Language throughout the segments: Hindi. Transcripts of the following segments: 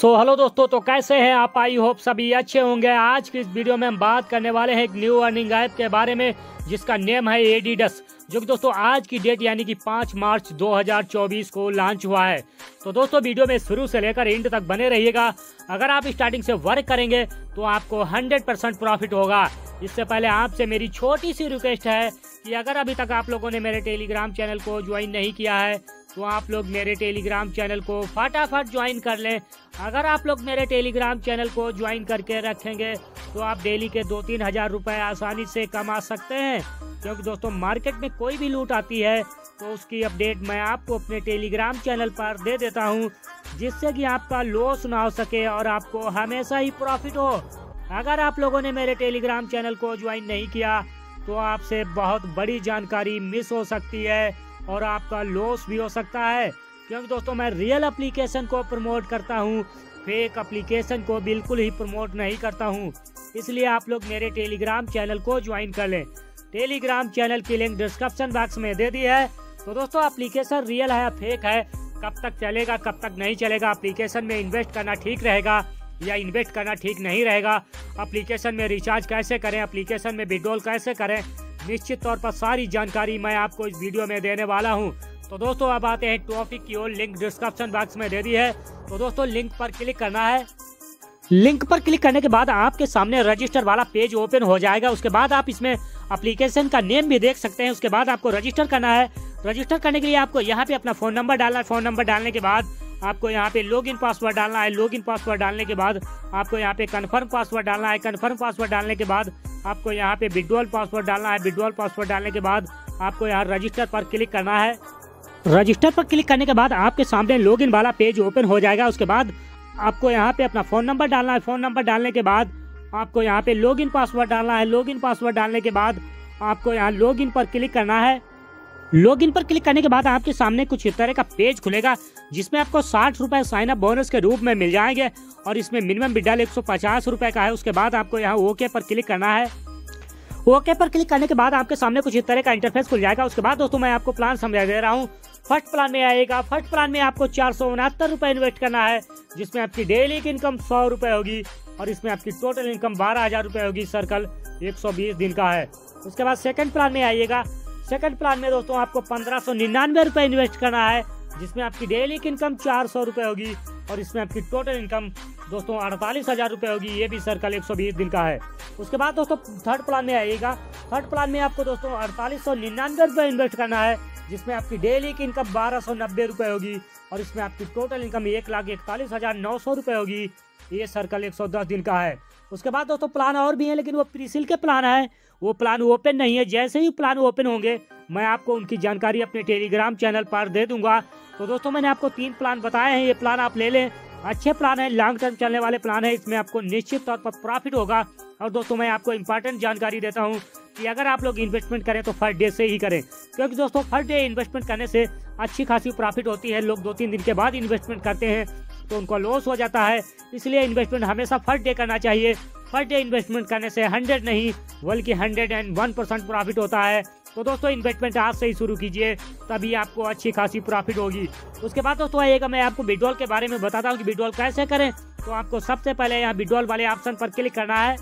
सो हेलो दोस्तों, तो कैसे हैं आप? आई होप सभी अच्छे होंगे। आज की इस वीडियो में हम बात करने वाले हैं एक न्यू अर्निंग ऐप के बारे में जिसका नेम है एडिडास, जो कि दोस्तों आज की डेट यानी कि 5 मार्च 2024 को लॉन्च हुआ है। तो दोस्तों वीडियो में शुरू से लेकर एंड तक बने रहिएगा। अगर आप स्टार्टिंग से वर्क करेंगे तो आपको 100% प्रॉफिट होगा। इससे पहले आपसे मेरी छोटी सी रिक्वेस्ट है कि अगर अभी तक आप लोगों ने मेरे टेलीग्राम चैनल को ज्वाइन नहीं किया है तो आप लोग मेरे टेलीग्राम चैनल को फटाफट ज्वाइन कर लें। अगर आप लोग मेरे टेलीग्राम चैनल को ज्वाइन करके रखेंगे तो आप डेली के 2-3 हज़ार रुपये आसानी से कमा सकते हैं, क्योंकि दोस्तों मार्केट में कोई भी लूट आती है तो उसकी अपडेट मैं आपको अपने टेलीग्राम चैनल पर दे देता हूँ, जिससे कि आपका लॉस ना हो सके और आपको हमेशा ही प्रॉफिट हो। अगर आप लोगों ने मेरे टेलीग्राम चैनल को ज्वाइन नहीं किया तो आपसे बहुत बड़ी जानकारी मिस हो सकती है और आपका लॉस भी हो सकता है, क्योंकि दोस्तों मैं रियल एप्लीकेशन को प्रमोट करता हूँ, फेक एप्लीकेशन को बिल्कुल ही प्रमोट नहीं करता हूँ। इसलिए आप लोग मेरे टेलीग्राम चैनल को ज्वाइन कर लें। टेलीग्राम चैनल की लिंक डिस्क्रिप्शन बॉक्स में दे दी है। तो दोस्तों एप्लीकेशन रियल है या फेक है, कब तक चलेगा कब तक नहीं चलेगा, एप्लीकेशन में इन्वेस्ट करना ठीक रहेगा या इन्वेस्ट करना ठीक नहीं रहेगा, एप्लीकेशन में रिचार्ज कैसे करें, एप्लीकेशन में विड्रॉल कैसे करें, निश्चित तौर पर सारी जानकारी मैं आपको इस वीडियो में देने वाला हूं। तो दोस्तों अब आते हैं टॉपिक की ओर। लिंक डिस्क्रिप्शन बॉक्स में दे दी है। तो दोस्तों लिंक पर क्लिक करना है। लिंक पर क्लिक करने के बाद आपके सामने रजिस्टर वाला पेज ओपन हो जाएगा। उसके बाद आप इसमें एप्लीकेशन का नेम भी देख सकते हैं। उसके बाद आपको रजिस्टर करना है। रजिस्टर करने के लिए आपको यहाँ पे अपना फ़ोन नंबर डालना है। फ़ोन नंबर डालने के बाद आपको यहाँ पे लॉगिन पासवर्ड डालना है। लॉगिन पासवर्ड डालने के बाद आपको यहाँ पे कन्फर्म पासवर्ड डालना है। कन्फर्म पासवर्ड डालने के बाद आपको यहाँ पे विड्रॉल पासवर्ड डालना है। विड्रॉल पासवर्ड डालने के बाद आपको यहाँ रजिस्टर पर क्लिक करना है। रजिस्टर पर क्लिक करने के बाद आपके सामने लॉगिन वाला पेज ओपन हो जाएगा। उसके बाद आपको यहाँ पे अपना फ़ोन नंबर डालना है। फ़ोन नंबर डालने के बाद आपको यहाँ पे लॉगिन पासवर्ड डालना है। लॉगिन पासवर्ड डालने के बाद आपको यहाँ लॉगिन पर क्लिक करना है। लॉगिन पर क्लिक करने के बाद आपके सामने कुछ इस तरह का पेज खुलेगा, जिसमें आपको 60 रुपये साइनअप बोनस के रूप में मिल जाएंगे और इसमें मिनिमम विड्रॉल 150 रुपये का है। उसके बाद आपको यहाँ ओके पर क्लिक करना है। ओके पर क्लिक करने के बाद आपके सामने कुछ इस तरह का इंटरफेस खुल जाएगा। उसके बाद दोस्तों मैं आपको प्लान समझा दे रहा हूँ। फर्स्ट प्लान में आएगा। फर्स्ट प्लान में आपको 469 रुपये इन्वेस्ट करना है, जिसमें आपकी डेली की इनकम 100 रुपये होगी और इसमें आपकी टोटल इनकम 12,000 रुपये होगी। सर्कल 120 दिन का है। उसके बाद सेकंड प्लान में आइएगा। सेकंड प्लान में दोस्तों आपको 1599 रुपये इन्वेस्ट करना है, जिसमें आपकी डेली की इनकम 400 रुपये होगी और इसमें आपकी टोटल इनकम दोस्तों 48,000 रुपये होगी। ये भी सर्कल 120 दिन का है। उसके बाद दोस्तों थर्ड प्लान में आइएगा। थर्ड प्लान में आपको दोस्तों 4899 रुपये इन्वेस्ट करना है, जिसमें आपकी डेली की इनकम 1290 रुपये होगी और इसमें आपकी टोटल इनकम 1,41,900 रुपये होगी। ये सर्कल 110 दिन का है। उसके बाद दोस्तों प्लान और भी है, लेकिन वो प्रीसेल के प्लान है, वो प्लान ओपन नहीं है। जैसे ही प्लान ओपन होंगे मैं आपको उनकी जानकारी अपने टेलीग्राम चैनल पर दे दूंगा। तो दोस्तों मैंने आपको 3 प्लान बताए हैं, ये प्लान आप ले लें। अच्छे प्लान है, लॉन्ग टर्म चलने वाले प्लान है, इसमें आपको निश्चित तौर पर प्रॉफिट होगा। और दोस्तों मैं आपको इंपॉर्टेंट जानकारी देता हूँ कि अगर आप लोग इन्वेस्टमेंट करें तो फर्स्ट डे से ही करें, क्योंकि दोस्तों फर्स्ट डे इन्वेस्टमेंट करने से अच्छी खासी प्रॉफिट होती है। लोग 2-3 दिन के बाद इन्वेस्टमेंट करते हैं तो उनका लॉस हो जाता है। इसलिए इन्वेस्टमेंट हमेशा फर्स्ट डे करना चाहिए। फर्स्ट डे इन्वेस्टमेंट करने से 100 नहीं बल्कि 101% प्रॉफिट होता है। तो दोस्तों इन्वेस्टमेंट आज से ही शुरू कीजिए, तभी आपको अच्छी खासी प्रॉफिट होगी। उसके बाद दोस्तों आइएगा, मैं आपको विड्रॉल के बारे में बताता हूँ कि विड्रॉल कैसे करें। तो आपको सबसे पहले यहाँ विड्रॉल वाले ऑप्शन पर क्लिक करना है।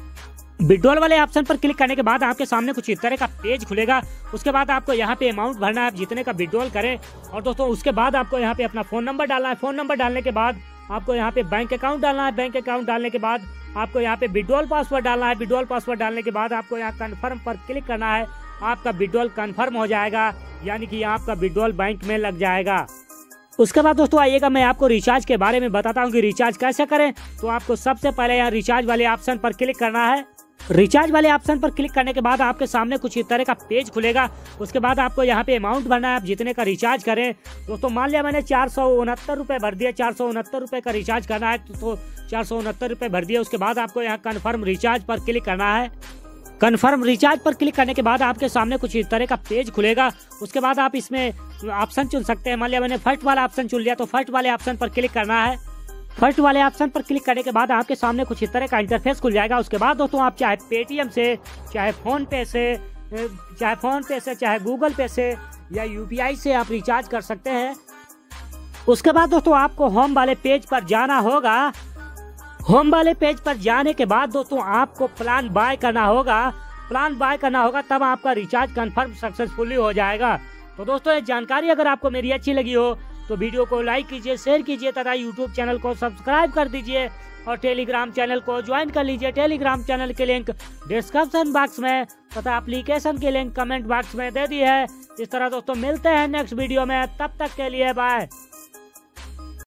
विड्रॉल वाले ऑप्शन पर क्लिक करने के बाद आपके सामने कुछ इस तरह का पेज खुलेगा। उसके बाद आपको यहाँ पे अमाउंट भरना है, आप जितने का विड्रॉल करें। और दोस्तों उसके बाद आपको यहाँ पे अपना फ़ोन नंबर डालना है। फ़ोन नंबर डालने के बाद आपको यहाँ पे बैंक अकाउंट डालना है। बैंक अकाउंट डालने के बाद आपको यहाँ पे विड्रॉल पासवर्ड डालना है। विड्रॉल पासवर्ड डालने के बाद आपको यहाँ कन्फर्म पर क्लिक करना है। आपका विड्रॉल कन्फर्म हो जाएगा, यानी कि आपका विड्रॉल बैंक में लग जाएगा। उसके बाद दोस्तों आइएगा, मैं आपको रिचार्ज के बारे में बताता हूँ कि रिचार्ज कैसे करें। तो आपको सबसे पहले यहाँ रिचार्ज वाले ऑप्शन पर क्लिक करना है। रिचार्ज वाले ऑप्शन पर क्लिक करने के बाद आपके सामने कुछ इस तरह का पेज खुलेगा। उसके बाद आपको यहाँ पे अमाउंट भरना है, आप जितने का रिचार्ज करें। दोस्तों मान लिया मैंने 469 रुपये भर दिए, 469 रुपये का रिचार्ज करना है तो 469 रुपये भर दिए। उसके बाद आपको यहाँ कन्फर्म रिचार्ज पर क्लिक करना है। कन्फर्म रिचार्ज पर क्लिक करने के बाद आपके सामने कुछ इस तरह का पेज खुलेगा। उसके बाद आप इसमें ऑप्शन चुन सकते हैं। मान लिया मैंने फर्स्ट वाला ऑप्शन चुन लिया तो फर्स्ट वाले ऑप्शन पर क्लिक करना है। फर्स्ट वाले ऑप्शन पर क्लिक करने के बाद आपके सामने कुछ इस तरह का इंटरफेस खुल जाएगा। उसके बाद दोस्तों आप चाहे पेटीएम से, चाहे फ़ोनपे से, चाहे गूगल पे से या यूपीआई से आप रिचार्ज कर सकते हैं। उसके बाद दोस्तों आपको होम वाले पेज पर जाना होगा। होम वाले पेज पर जाने के बाद दोस्तों आपको प्लान बाय करना होगा, तब आपका रिचार्ज कंफर्म सक्सेसफुली हो जाएगा। तो दोस्तों ये जानकारी अगर आपको मेरी अच्छी लगी हो तो वीडियो को लाइक कीजिए, शेयर कीजिए तथा यूट्यूब चैनल को सब्सक्राइब कर दीजिए और टेलीग्राम चैनल को ज्वाइन कर लीजिए। टेलीग्राम चैनल के लिंक डिस्क्रिप्शन बॉक्स में तथा एप्लीकेशन के लिंक कमेंट बॉक्स में दे दी है। इस तरह दोस्तों मिलते हैं नेक्स्ट वीडियो में, तब तक के लिए बाय।